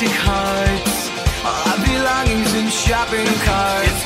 plastic hearts. Our belongings in shopping carts.